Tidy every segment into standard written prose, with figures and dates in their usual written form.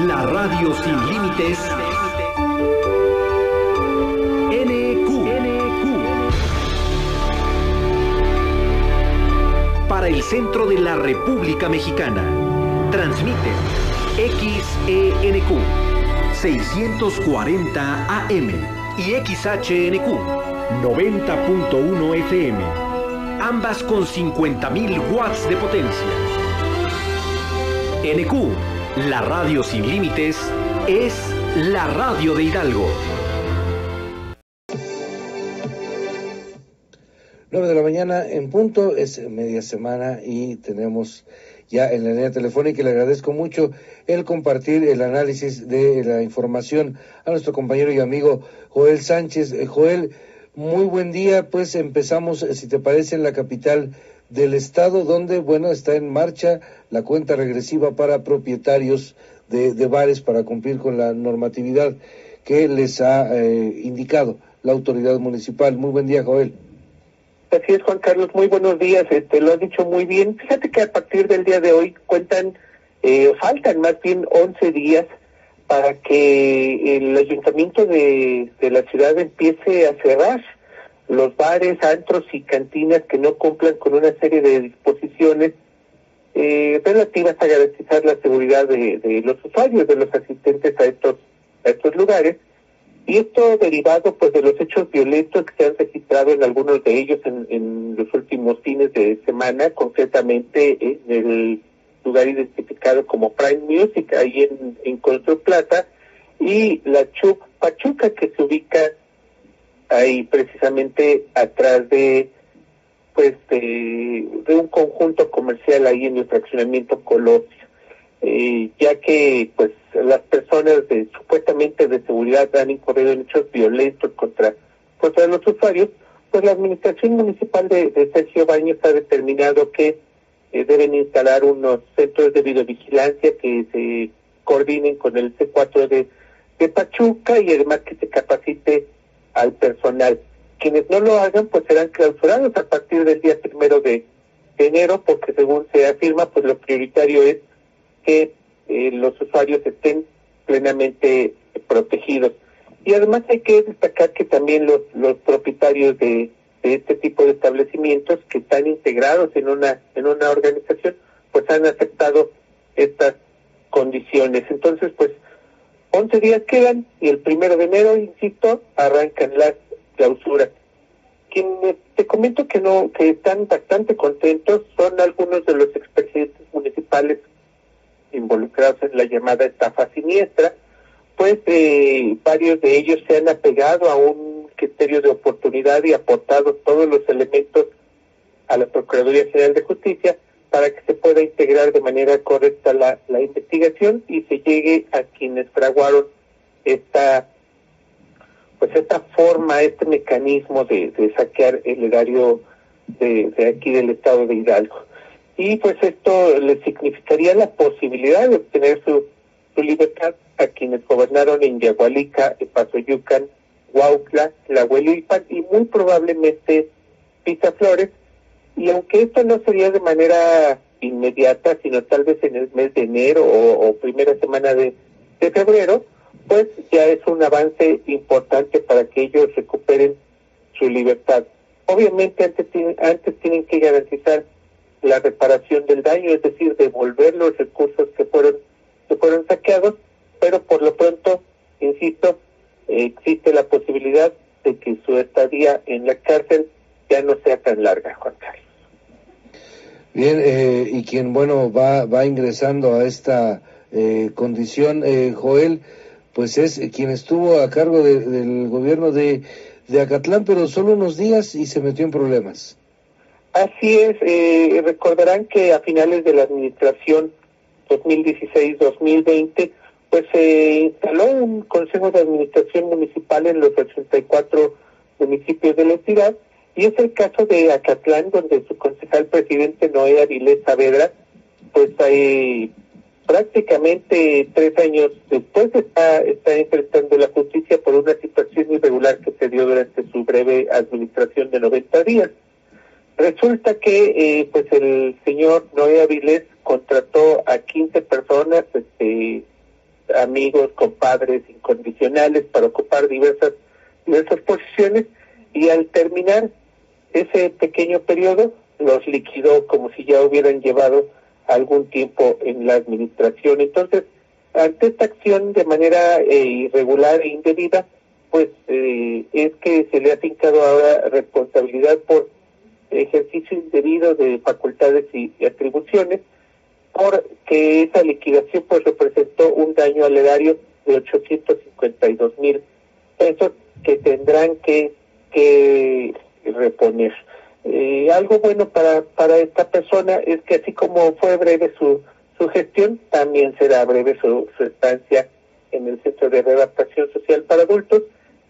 La radio sin límites. NQ. Para el centro de la República Mexicana. Transmite XENQ 640 AM y XHNQ 90.1 FM. Ambas con 50.000 watts de potencia. NQ, la radio sin límites, es la radio de Hidalgo. 9 de la mañana en punto, es media semana y tenemos ya en la línea telefónica, y le agradezco mucho el compartir el análisis de la información a nuestro compañero y amigo Joel Sánchez. Joel, muy buen día, pues empezamos, si te parece, en la capital del estado, donde, bueno, está en marcha la cuenta regresiva para propietarios de bares para cumplir con la normatividad que les ha indicado la autoridad municipal. Muy buen día, Joel. Así es, Juan Carlos, muy buenos días, lo has dicho muy bien. Fíjate que a partir del día de hoy faltan más bien 11 días para que el ayuntamiento de la ciudad empiece a cerrar los bares, antros y cantinas que no cumplan con una serie de disposiciones relativas a garantizar la seguridad de los usuarios, de los asistentes a estos lugares, y esto derivado pues de los hechos violentos que se han registrado en algunos de ellos en los últimos fines de semana, concretamente en el lugar identificado como Prime Music, ahí en Control Plata, y la Pachuca, que se ubica ahí precisamente atrás de un conjunto comercial ahí en el fraccionamiento Colosio, ya que pues las personas supuestamente de seguridad han incurrido en hechos violentos contra los usuarios. Pues la administración municipal de Sergio Baños ha determinado que deben instalar unos centros de videovigilancia que se coordinen con el C4 de Pachuca, y además que se capacite al personal. Quienes no lo hagan pues serán clausurados a partir del día 1 de enero, porque según se afirma pues lo prioritario es que los usuarios estén plenamente protegidos. Y además hay que destacar que también los propietarios de este tipo de establecimientos que están integrados en una organización pues han aceptado estas condiciones. Entonces pues 11 días quedan y el 1 de enero, insisto, arrancan las clausuras. Quienes te comento que están bastante contentos son algunos de los expresidentes municipales involucrados en la llamada estafa siniestra, pues varios de ellos se han apegado a un criterio de oportunidad y aportado todos los elementos a la Procuraduría General de Justicia para que se pueda integrar de manera correcta la investigación y se llegue a quienes fraguaron este mecanismo de saquear el erario de aquí del estado de Hidalgo. Y pues esto le significaría la posibilidad de obtener su libertad a quienes gobernaron en Yagualica, Pasoyucan, Huaucla, La Huelio Ipan y muy probablemente Pizaflores. Y aunque esto no sería de manera inmediata, sino tal vez en el mes de enero o primera semana de febrero, pues ya es un avance importante para que ellos recuperen su libertad. Obviamente antes tienen que garantizar la reparación del daño, es decir, devolver los recursos que fueron saqueados, pero por lo pronto, insisto, existe la posibilidad de que su estadía en la cárcel ya no sea tan larga, Juan Carlos. Bien, y quien, bueno, va ingresando a esta condición, Joel, pues es quien estuvo a cargo del gobierno de Acatlán, pero solo unos días y se metió en problemas. Así es, recordarán que a finales de la administración 2016-2020, pues se instaló un consejo de administración municipal en los 84 municipios de la entidad, y es el caso de Acatlán, donde su concejal presidente Noé Avilés Saavedra, pues prácticamente 3 años después está enfrentando la justicia por una situación irregular que se dio durante su breve administración de 90 días. Resulta que pues el señor Noé Avilés contrató a 15 personas amigos, compadres incondicionales para ocupar diversas posiciones, y al terminar ese pequeño periodo los liquidó como si ya hubieran llevado algún tiempo en la administración. Entonces, ante esta acción de manera irregular e indebida, pues es que se le ha fincado ahora responsabilidad por ejercicio indebido de facultades y atribuciones, porque esa liquidación pues representó un daño al erario de 852,000 pesos que tendrán que reponer. Algo bueno para esta persona es que así como fue breve su gestión, también será breve su estancia en el Centro de Readaptación Social para Adultos,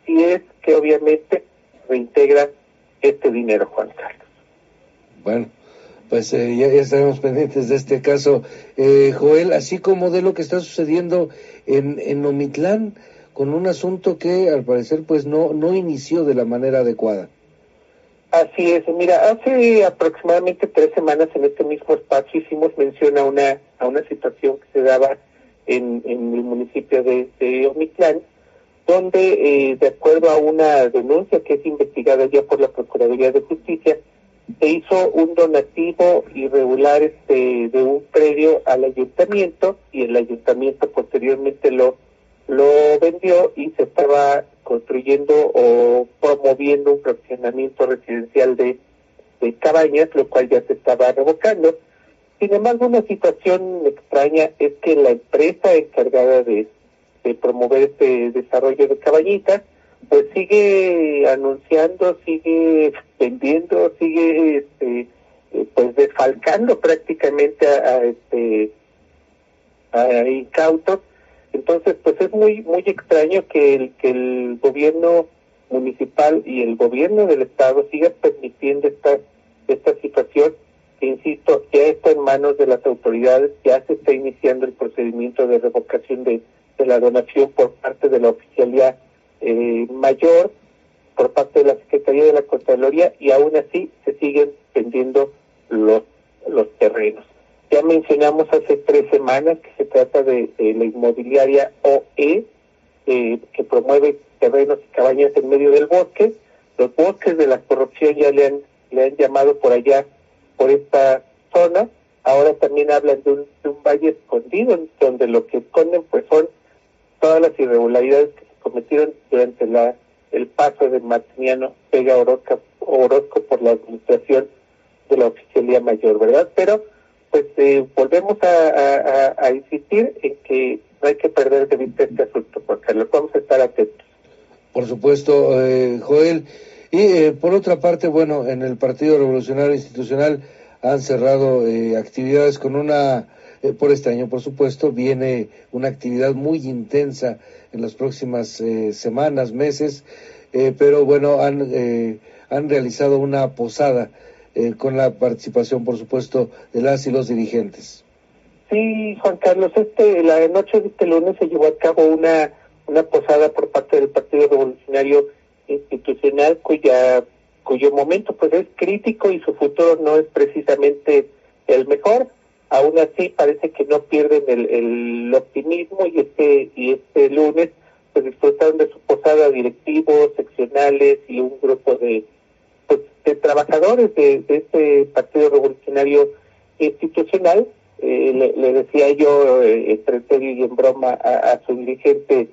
si es que obviamente reintegra este dinero, Juan Carlos. Bueno, pues ya estaremos pendientes de este caso, Joel, así como de lo que está sucediendo en Omitlán, con un asunto que al parecer pues no inició de la manera adecuada. Así es, mira, hace aproximadamente 3 semanas en este mismo espacio hicimos mención a una situación que se daba en el municipio de Omitlán, donde de acuerdo a una denuncia que es investigada ya por la Procuraduría de Justicia, se hizo un donativo irregular de un predio al ayuntamiento, y el ayuntamiento posteriormente lo vendió y se estaba construyendo o promoviendo un fraccionamiento residencial de cabañas, lo cual ya se estaba revocando. Sin embargo, una situación extraña es que la empresa encargada de promover este desarrollo de cabañitas, pues sigue anunciando, sigue vendiendo, sigue pues desfalcando prácticamente a incautos. Entonces, pues es muy extraño que el gobierno municipal y el gobierno del estado sigan permitiendo esta situación, que insisto, ya está en manos de las autoridades, ya se está iniciando el procedimiento de revocación de la donación por parte de la Oficialía Mayor, por parte de la Secretaría de la Contraloría, y aún así se siguen vendiendo los terrenos. Ya mencionamos hace 3 semanas que se trata de la inmobiliaria OE, que promueve terrenos y cabañas en medio del bosque. Los bosques de la corrupción ya le han llamado por allá, por esta zona. Ahora también hablan de un valle escondido, donde lo que esconden pues son todas las irregularidades que se cometieron durante el paso de Martiniano Pega Orozco por la administración de la Oficialía Mayor, ¿verdad? Pero pues volvemos a insistir en que no hay que perder de vista este asunto, porque lo vamos a estar atentos. Por supuesto, Joel. Y por otra parte, bueno, en el Partido Revolucionario Institucional han cerrado actividades con una... por este año, por supuesto, viene una actividad muy intensa en las próximas semanas, meses, pero bueno, han realizado una posada con la participación, por supuesto, de las y los dirigentes. Sí, Juan Carlos, la noche de este lunes se llevó a cabo una posada por parte del Partido Revolucionario Institucional, cuyo momento pues es crítico y su futuro no es precisamente el mejor. Aún así parece que no pierden el optimismo, y este lunes pues disfrutaron de su posada directivos, seccionales y un grupo de trabajadores de este Partido Revolucionario Institucional. Le decía yo entre serio y en broma a su dirigente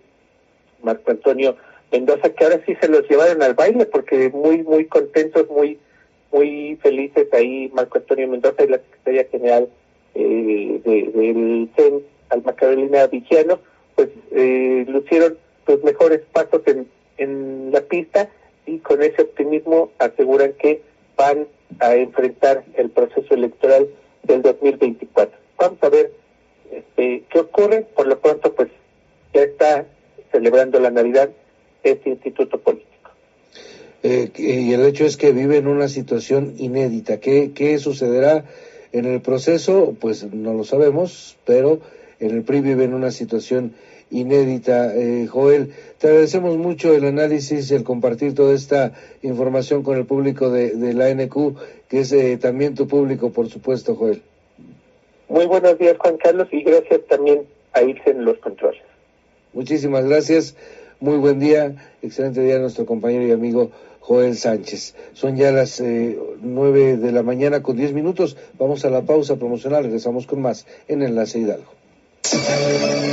Marco Antonio Mendoza que ahora sí se los llevaron al baile, porque muy contentos, muy felices ahí Marco Antonio Mendoza y la Secretaría General del CEN, Alma Carolina Vigiano, pues lucieron los mejores pasos en la pista, y con ese optimismo aseguran que van a enfrentar el proceso electoral del 2024. Vamos a ver qué ocurre. Por lo pronto, pues ya está celebrando la Navidad este instituto político. Y el hecho es que viven una situación inédita. ¿Qué sucederá en el proceso? Pues no lo sabemos, pero en el PRI viven una situación inédita. Joel, te agradecemos mucho el análisis, el compartir toda esta información con el público de la NQ, que es también tu público, por supuesto, Joel. Muy buenos días, Juan Carlos, y gracias también a irse en los controles. Muchísimas gracias, muy buen día, excelente día a nuestro compañero y amigo Joel Sánchez. Son ya las 9:10 a.m. Vamos a la pausa promocional, regresamos con más en Enlace Hidalgo.